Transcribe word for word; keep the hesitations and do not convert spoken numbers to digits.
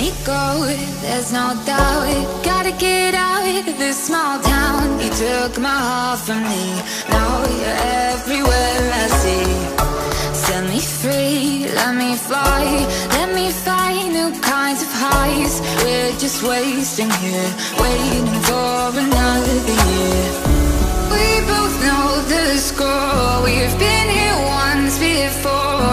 me go, there's no doubt. Gotta get out of this small town. You took my heart from me, now you're everywhere I see. Set me free, let me fly, let me find new kinds of highs. We're just wasting here, waiting for another year. We both know the score, we've been here once before.